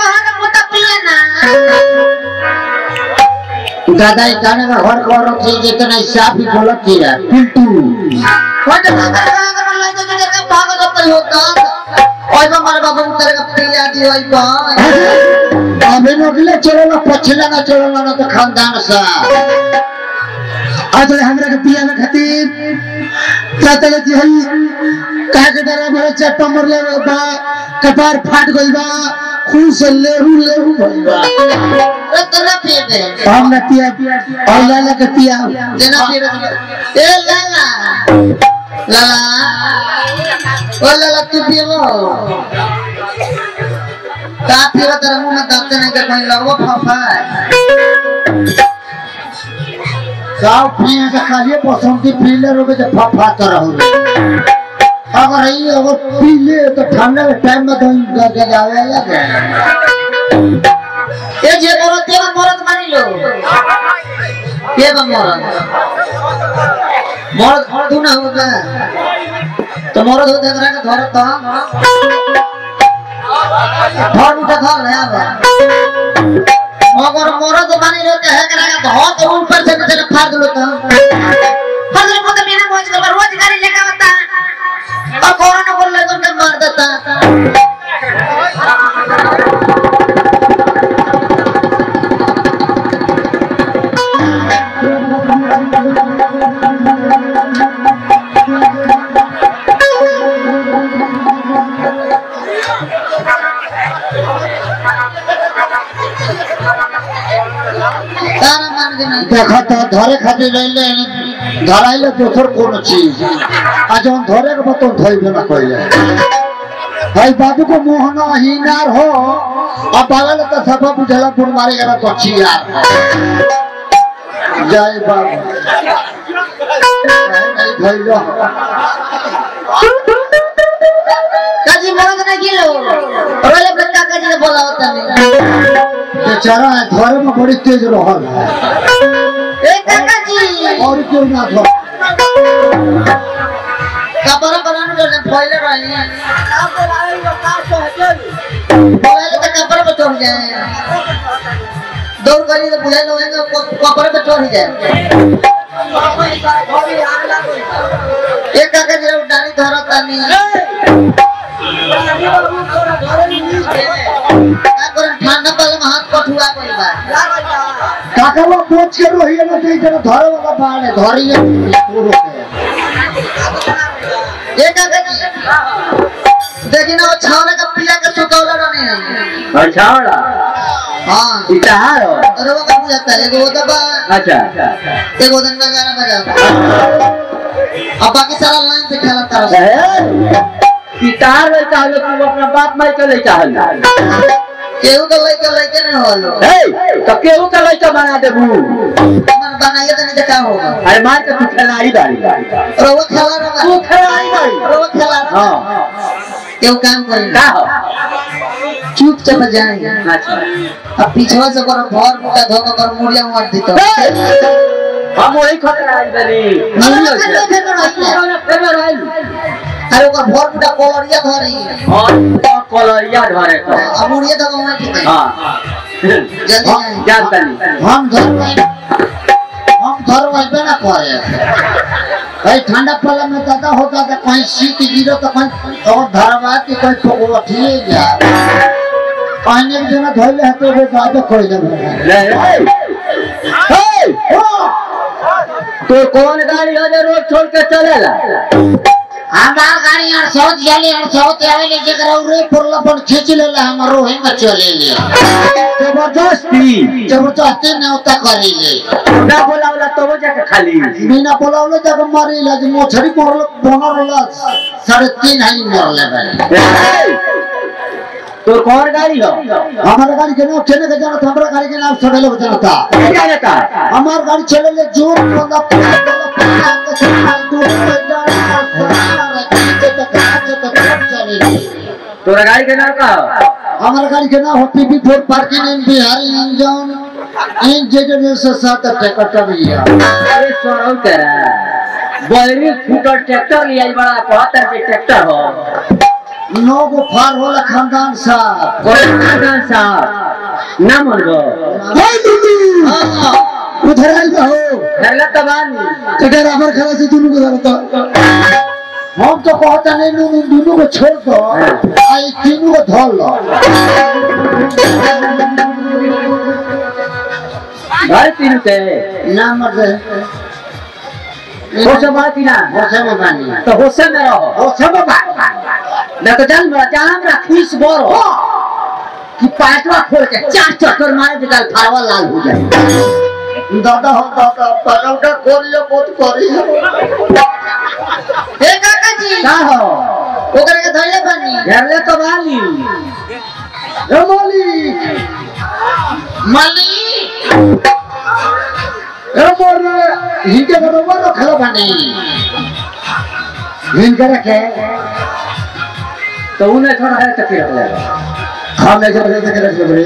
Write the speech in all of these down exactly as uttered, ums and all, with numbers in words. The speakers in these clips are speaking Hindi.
बहन मुता पिया ना दादा गाना का हर कोरो के जितना हिसाब ही बोला किया पिंटू कोटा भागर भागर लई जने का भागो तो पई होता ओय मार बाबू तेरे का पिया दी ओय बा अबे नगले चलो ना पछला ना चलो ना तो खानदान सा आज हमरा के पिया ना खातिर चाचा जी हई का के डरा भरे चट्टा मर ले बा कपार फाट गई बा खुश लेहू लेहू भई बा। अरे तोरा पिया दे हम ना पिया और लाला के पिया देना पिया ए लाला लाला ओ लाला तू पिया हो का पिया तेरा मुंह में दांत नहीं के कोई लगो फाफा गांव पिया के खाली पसंद की पीले रोगे जब फाफा तो रहू अगर ये अगर पीले तो ठंडा के टाइम में तो जाके जावे या क्या ये जे मोर तेरा मोरत मान लो ये बम मोरत मोरत तू ना होगा तो मोरत हो तेरा का धर तो धर उठा धर ले आवे अगर मोरत मान लो ते एकरा का धर तो ऊपर से तेरे फाड़ लो तो फाड़ लो तो मैंने मोज कर रोज गाड़ी लेके आता और कोरोना बोल ले तो मार देता देखा तो धरे खातिर रह धराइले दोसर कोनो चीज आज हम धरे के बतो धइबे ना कइले भाई बाबू को मोहना हिनार हो अब बागल त सब बुझला पुर मारे गरा कछि यार जय बाबू नहीं धइलो काजी मोहन ना गेलो बोले बंदा काजी ने बोला होता में बेचारा धरे में बड़ी तेज रहल ए काका और क्यों ना था कपड़ा बनाने में पहले रही है आप लाए वो का सो हजल पहले तो कपड़ा पे चढ़ जाए दौड़ करी तो बुझाई लोगे तो कपड़ा पे चढ़ जाए एक काका जी डाली धरा तानी अगर ठंडा पल में हाथ कठुआ कोई बा काका वो पोछ के रोहिया में देई जरा धरे वाला बाण है धरिए पूरो के ये काका जी देखिन वो छावला का पिया के सुतौला नहीं है और छावला हां इताहार और वो का बुझाता है एगो दबा अच्छा एगो दंगा गाना बजाता अब बाकी सारा लाइन से खेलता है इताहार है कहले तू अपना बाप माई के ले चाहल केहू का लइका लइका न होलो ए तो केहू का लइका बना देबू मन बनाइए त नहीं का होगा। अरे मार के तू खिलाड़ी बारी रोवा खिला ना तू खिलाड़ी बारी रोवा खिला ना हां केहू काम करी का हो चुप चप जाए अच्छा अब पीछवा से कर भर मुका धोका कर मुड़िया मार दी तो हम ओही खतरा आई बनी नहीं हो फेमर आइल अरे का भोर पुटा कोलरिया धरे और कोलरिया धरे अब उड़िए त गवा के हां जल्दी जान तनी हम धर हम धर वाइबे ना करे भाई ठंडा पल में दादा होता त कहीं सीट गिरो त कहीं और धरवा के कोई ठोको उठिए जा पानी के जना धइले है तो बात कोई ना ले हे हो तो कौन गाड़ी हो जे रोड छोड़ के चलेला हमार गाड़ी और सौत जाले और सौत आवेले जेकरा रे पुरलपन खींच लेला हमर रोहे में चले ले जबरदस्ती जबरदस्ती नेवता करी ले ना बोलावला तबो तो जाके खाली बिना बोलावला जाके मारी ला जे मोछरी कोरल बोनरला साढ़े तीन हाई मरले बे तोर कौन गाड़ी हो? हमारा गाड़ी के नाम चले के जाना था, हमारा गाड़ी के नाम सड़ले हो जाना था। क्या जाता? हमारा गाड़ी चले ले जोर बंदा पूरा बंदा पूरा के साथ दूर बंदा सारा चीज़ तक तक तक चले। तोर गाड़ी के नाम क्या हो? हमारा गाड़ी के नाम होती भी for parking in Bihar in जान इन जेजन से साथ ट्रैक्टर का भैया। अरे सुनाओ तेरा बड़ी फूटर ट्रैक्टर लिया बड़ा पहाड़ पे ट्रैक्टर हो। नौ को फार वाला खानदान साहब, खानदान साहब ना मन गो उधर आई हो धरला तबान जगह राबर खड़ा से दोनों को धरता हम तो कहता नहीं नू दोनों को छोड़ दो आई तीनों को धर लो भाई तीनों ते ना मर होशे बाती ना होशे में बानी तो होशे में रहो होशे में बानी ना तो जान मरा जान मरा खुश बोर हो कि पांचवा खोल के चार चक्कर मारे बिगाल फारवा लाल हो जाए दादा हो दादा पालौटा खोल ले बहुत कोरी है एक आका जी ना हो वो करेगा धरले बनी धरले तो बाली ये बोली माली ये बोल हिंदे बरोबर तो खराब नहीं हिंदे रखे तो उन्हें थोड़ा है तकिया लेगा। हाँ मैं जब लेते करते बने।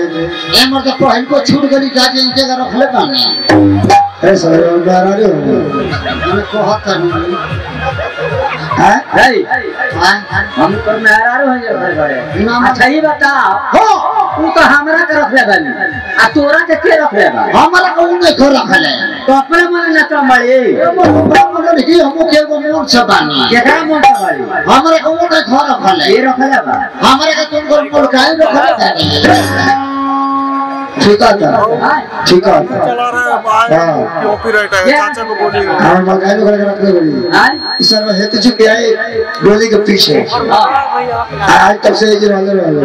ये मर्द को इनको छूट करी काजे इनके घर रख लेता नहीं। ऐसा है उनका ना जो मैंने कहा था नहीं। हाँ? नहीं। हाँ? हम पर मेहरारू हैं जब बने। अच्छा ये बताओ। हो। तू तो हमारा कर रख लेगा नहीं। आ तोरा के क्या रख लेगा? हमारा को उन्हें घर रख लेगा। तो अपने मन न कमाए। कि हमको क्या बोलूँ सबानी क्या क्या बोलूँ सबानी हमारे को बोलते हैं खाना खाले ये रखले बाप हमारे का तुम को बोल काहे रखले ताकि ठीक आता ठीक आता हाँ कॉपीराइट है चाचा को बोली हाँ मकान को करके रखने बोली हाँ इस बार हेतु जी क्या है बोली के पीछे आज तब से ये वाले वाले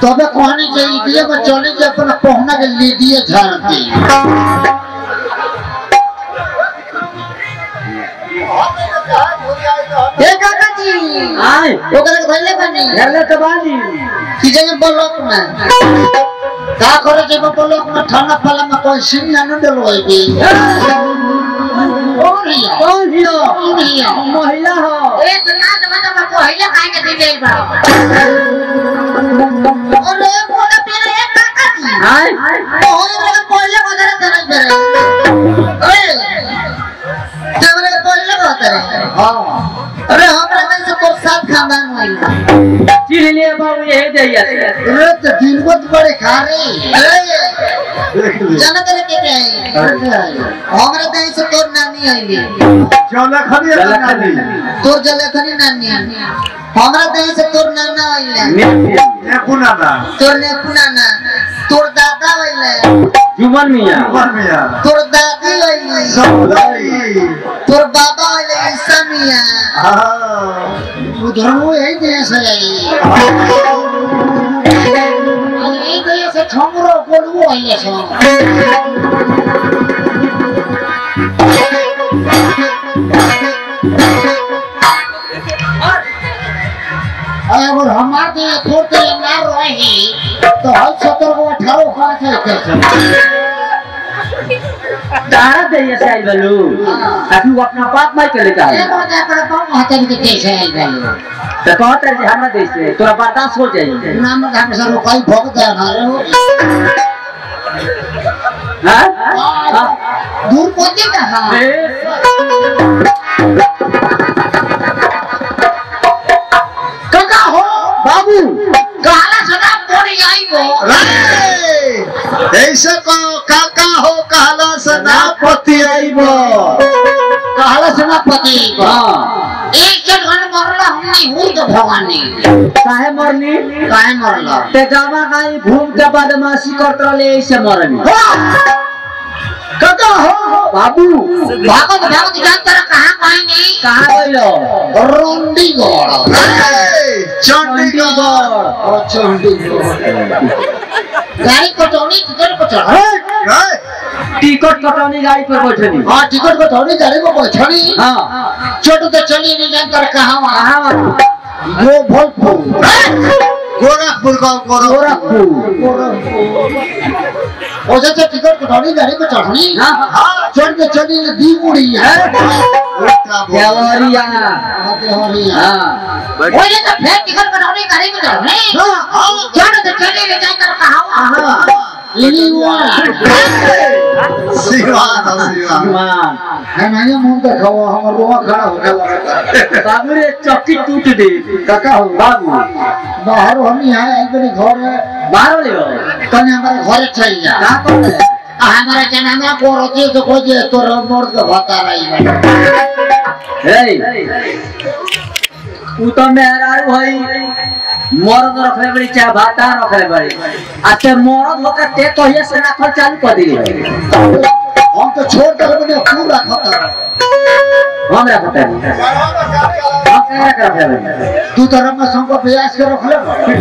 तो अब कहानी चाहिए कि ये बच्चों ने जब अपना पहुँचना के लिए दिए झारती एक आका जी आए वो करेगा धरले बनी धरले तो बाली किसी के बलोक में कहाँ करो जब बलोक में ठंडा पाला में कोई सिंह यानु डलवाई भी कौन है कौन है कौन है महिला हो एक ना तो मैं तो मैं को महिला कहाँ के दिले बाव और लोग बोले पीने एक आका जी आए बहुत लोग बोले बहुत लोग धरले बने जब लोग बोले बहुत लोग हाँ अरे हमरा में से कोई साथ खानदान वाली चीज़ लिए बाबू यही जाइए अरे तो दिन बहुत बड़े खा रहे चला तेरे क्या है हमरा में से तोर नानी आएगी चला खानी चला खानी तोर चला खानी नानी हमरा में से तोर नाना आएगी ने पुना ना तोर ने पुना ना तोर दादा आएगी जुबान मिया जुबान मिया तोर दादी आएगी सब दादी तोर बाबा आएगी समिया उधर वो यही जैसा है यही जैसा छंगरो कोड वो है ये सब अगर हमारे छोटे ना रहे तो हर सत्र को अठारों खास है कैसे तारा जैसा है बलू अभी वो अपना पाप मार के लेता है तो कहते हैं हमारे देश में थोड़ा बर्दाश्त हो जाएगी ना मैं कहाँ से लोकाई भोगते हैं हमारे हो हाँ हाँ दूर पहुँचे कहाँ कहाँ हो बाबू कहाँ सदा पड़ी आई हो ऐसे को कहाँ हो कहाँ सदा पति आई हो कहाँ सदा पति हाँ हूँ तो भगवानी कहे मरनी कहे मरला ते जावा कहीं घूम के बदमाशी करता ले इसे मरनी कहाँ हो बाबू भागो तो भागो जान तेरा कहाँ कहीं नहीं कहाँ बोलो रोंडीगोड़ चंडीगोड़ और चंडीगोड़ गाड़ी कटोनी टिकट कटोनी टिकट कटोनी गाड़ी पर बैठनी हाँ टिकट कटोनी गाड़ी पर बैठनी हाँ छोटू तो चली नहीं जानता कहाँ वहाँ वो भोलपुर गोरखपुर का गोरखपुर और जैसे टिकट कटौनी गाड़ी पे चढ़नी चढ़ के चढ़ी दी मुड़ी है देवरिया देवरिया वो जैसे फिर टिकट कटौनी गाड़ी पे चढ़नी चढ़ के चढ़ी ले जाकर कहाँ चक्की टूट दे काका हो बाबू बाहर हम यहाँ घर बाहर ले हमारे घर चल जा हमारा जाना में को रोती तो को जे तो मोर के भाता रही है उतो मेहरा भाई मरद रखे बड़ी चाहे भाता रखे बड़ी अच्छा मरद होकर ते तो ये से नाखल चालू कर दी हम तो छोड़ दे बने खूब रखता हम रखता है हम क्या करते हैं तू तो रम्मा संग को प्रयास कर रख ले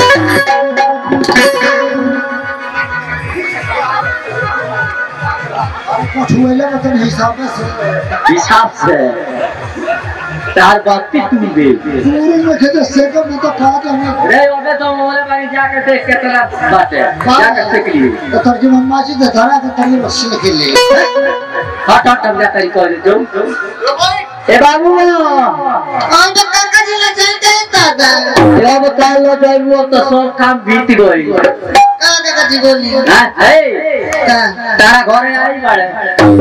कुछ हुएला मतलब हिसाब से हिसाब से तार बात पे तू बे पूरे में के सेकंड में तो खाते हम रे ओबे तो मोरे भाई जाके देख के तेरा बात है जाके देख ली तो तर्जुमा माजी से धरा के तेरी मशीन के लिए हट हट हम जा तेरी कर दो ए बाबू हम तो काका जी ले चलते हैं दादा ये बता लो बाबू तो सब काम बीत गई काका जी बोली हां ए तारा घरे आई बाड़े बड़ा लो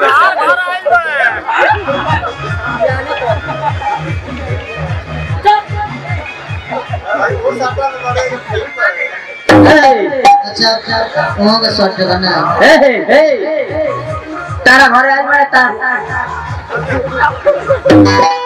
बैठा घर आई बाड़े अच्छा अच्छा वहां का शॉट करना है ए ए तारा घरे आई बाड़े तारा तारा घर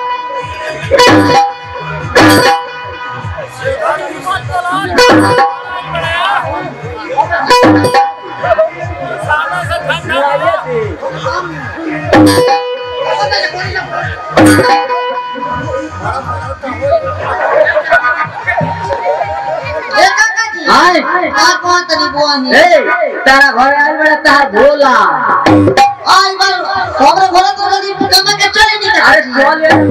आल बड़ा तार भोला आल बड़ा खबर भोला तो नदी गंगा के चले निकल अरे चल रे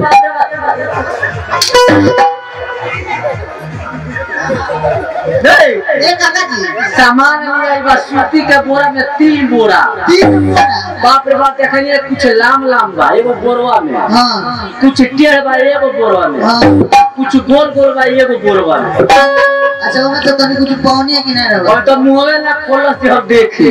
नहीं ए काका जी सामान आई बा सूती के बोरा में तीन बोरा तीन बोरा बाप रे बाप देखलिए कुछ लाम लाम बा एगो बोरवा में हां कुछ टेढ़ बा एगो बोरवा में हां कुछ गोल गोल बा एगो बोरवा में अच्छा वो तो तनी कुछ पावनिया कि नहीं रहो और तो मुहवे ना खोल से हम देखे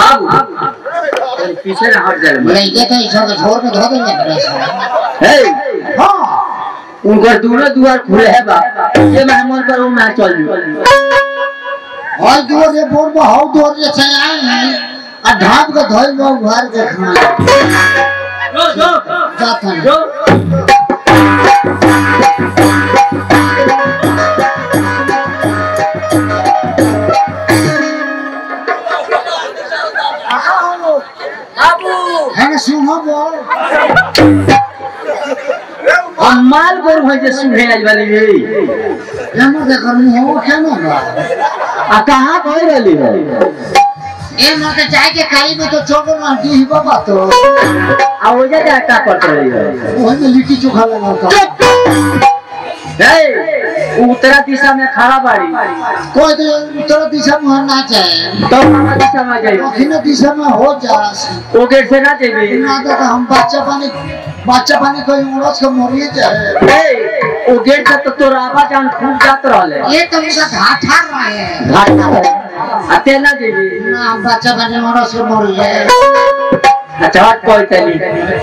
बाबू पीछे ना हट जाए नहीं देखा ईश्वर के छोर में धो देंगे हे हां उनका दोनों द्वार खुले है बाप ये मेहमान पर वो ना चल और दूर ये बोर में हाउ दूर ये से आए आ ढाब के धोई में घर के खाना जो जो जाता जो माल गोर भाई जे सुहे आज वाली है हमर के करनी है वो खाना आ कहां गई वाली है ए मते चाय के खाई में तो छोड़ ना दी ही बाबा तो आ हो जा का करत रही है ओने लिट्टी चोखा लगाता ए उत्तरा दिशा में खड़ा बाड़ी कोई तो उत्तरा दिशा में ना जाए तो मामा दिशा में जाए दक्षिण दिशा में हो जा ओ गेट से ना जाए ना तो हम बच्चा पानी बच्चा पानी कोई उड़स के मरिए जाए ए ओ गेट से तो तोरा आवाज आन खूब जात रहले ये तो उनका घाट हार रहे घाट हार अते ना देवी ना बच्चा पानी उड़स के मरिए Attack point any. Hey, hey,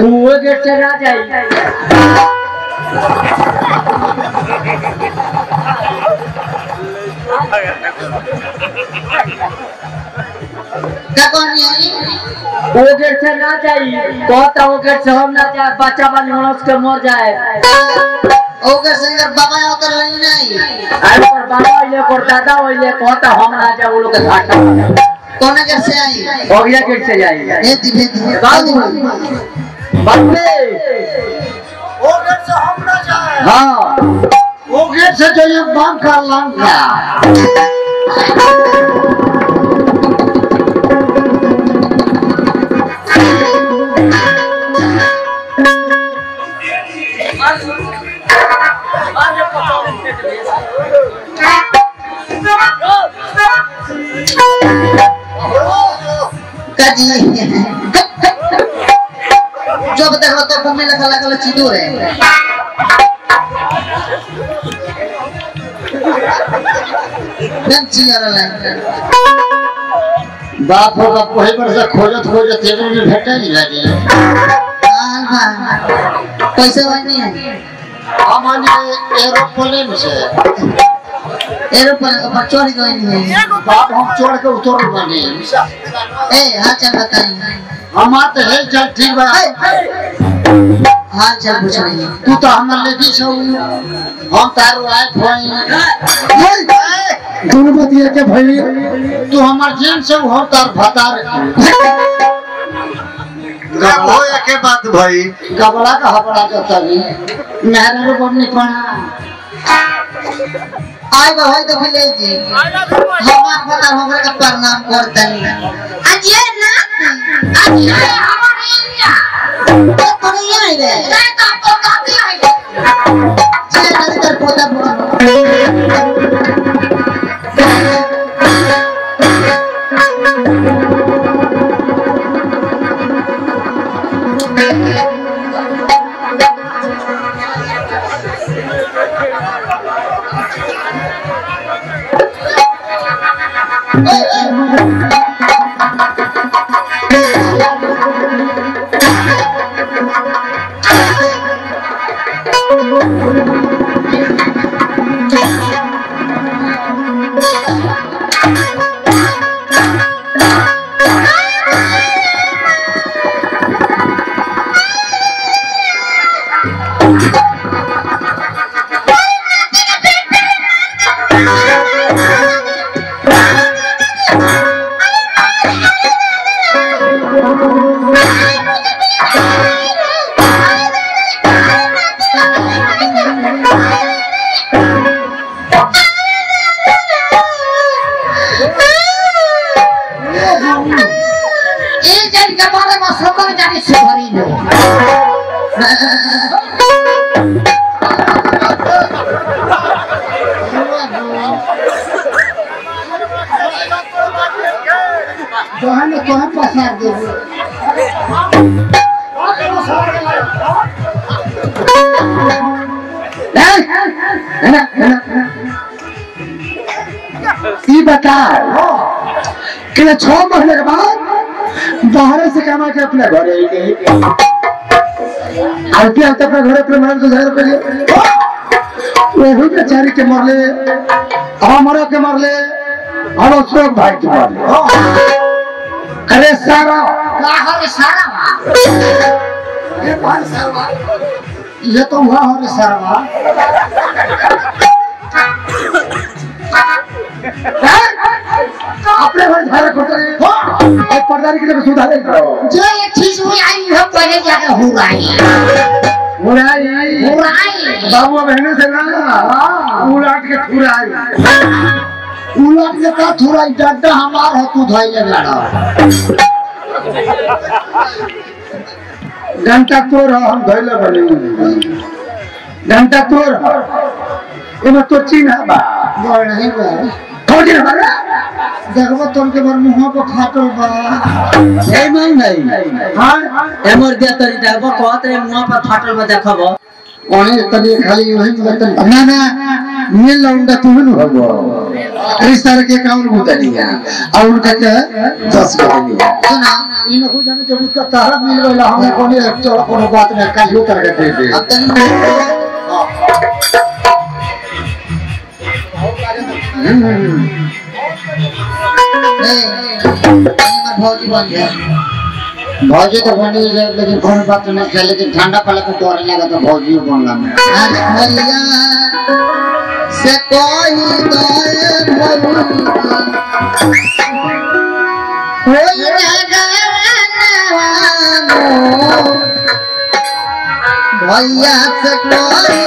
who was your Serajai? ओगर से ना जाई बहुत ओगर से हम ना जाए बच्चा बन मनोज के मर जाए ओगर से अगर बाबा ओकर नहीं नहीं अरे पर बाबा इले पर दादा इले कहता हम ना जाए वो लोग घाटा कौन अगर से आई ओगिया गेट से जाई ए धीरे धीरे बाबू बंदे ओगर से हम ना जाए हां ओगर से जाइए बाम का लंका जब तक होता है घूमने लगा लगा लचीदू है। नंची यार लाइन। बाप हो बाप कोई पर से खोजत खोजत तेरे में भेटा नहीं लगी। हाँ हाँ पैसे वाली है। हमारे एरोप्लेन से। एरोप्लेन पर चोर ही कोई नहीं है। बाप हम चोर के उतर बने। ए हाँ चल बताइए। हम आते हैं चल ठीक बात। हाँ चल कुछ नहीं। तू तो हमारे लेडी से हुई। हम तारु आए भाई। तूने बताया क्या भाई? तू हमारे जेन से हम तार भातार। कब हो या क्या बात भाई? कबड़ा का हबड़ा जाता नहीं। मेरे को नहीं पड़ा। आय बहुत तो फिर जी हमारे पता होगा का प्रणाम करते हैं आज ये नाती आज ये हमारे इंडिया तो पड़ी है रे ये तो पोता भी है ये नाती तो पोता अपने घर ही नहीं अब क्या अपने घर अपने मान तो जाहिर कर ले वो बेचारी के मर ले हमारा के मर ले और उसको भाई के मर ले अरे सारा क्या हरे सारा ये भाई सारा ये तो हुआ हरे सारा अपने घर झारे खोटे एक पर्दारी के लिए सुधारे करो। जो ये चीज़ हुई आई हम पहले जाके हो रही है। हो रही है। हो रही है। बाबू बहनों से ना उलाट के थोड़ा ही। उलाट के का थोड़ा ही डंडा हमारा है तू धाई ले लड़ा। डंडा तोड़ हम धाई ले बने। डंडा तोड़ इमत तो चीन है बाप। बोल नहीं बोल। थोड़ी है बाप। देखो तुम के बार मुँह को खातो बा नहीं नहीं नहीं हाँ एमर दिया तरी देखो कौन तेरे मुँह पर खातो बा देखा बा وأنا تبي خالي وهم بدن أنا نيل لوندا تهون هو इस तरह के काम होता नहीं है और उनका क्या दस बनी है ना इन लोगों जाने जब उसका तारा मिल गया हमने कोनी चौड़ा कोनी बात नहीं कल यू करके दे दे अब तक बहुत ही बात है भौजी तो बने लेकिन कौन बात नहीं किया लेकिन ठंडा पल को तोड़ने लगा तो भौजी बोल रहा मैं से कोई दाए कोई भैया से कोई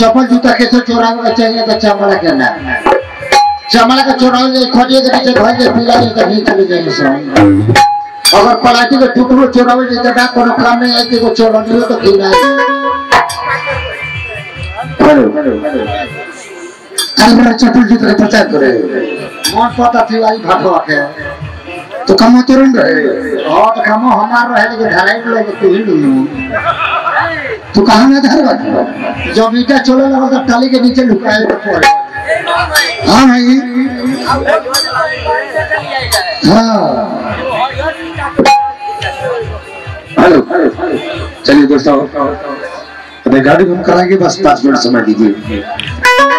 चप्पल जूता कैसे चोरा हुआ चाहिए तो चमड़ा करना चमड़ा का चोरा हुआ खोजिए तो नीचे घर के पीला ये कभी चले जाएंगे सब अगर पलाटी का टुकड़ा चोरा हुआ जितना ना कोनो काम नहीं है कि वो चोरा नहीं हो तो किना अलवर चप्पल जूता का प्रचार करे मौत पता थी वाली भागो आके तो कम होते रहेंगे और तो कम हो हमारे रहेंगे ढलाई के लोग तो ही नहीं तो कहाँ ना धर बात है जब मीठा चोला लगा तब ताली के नीचे लुका है तो पौड़े हाँ भाई हाँ हेलो चलिए दोस्तों गाड़ी घूम कराएंगे, बस पाँच मिनट समय दीजिए।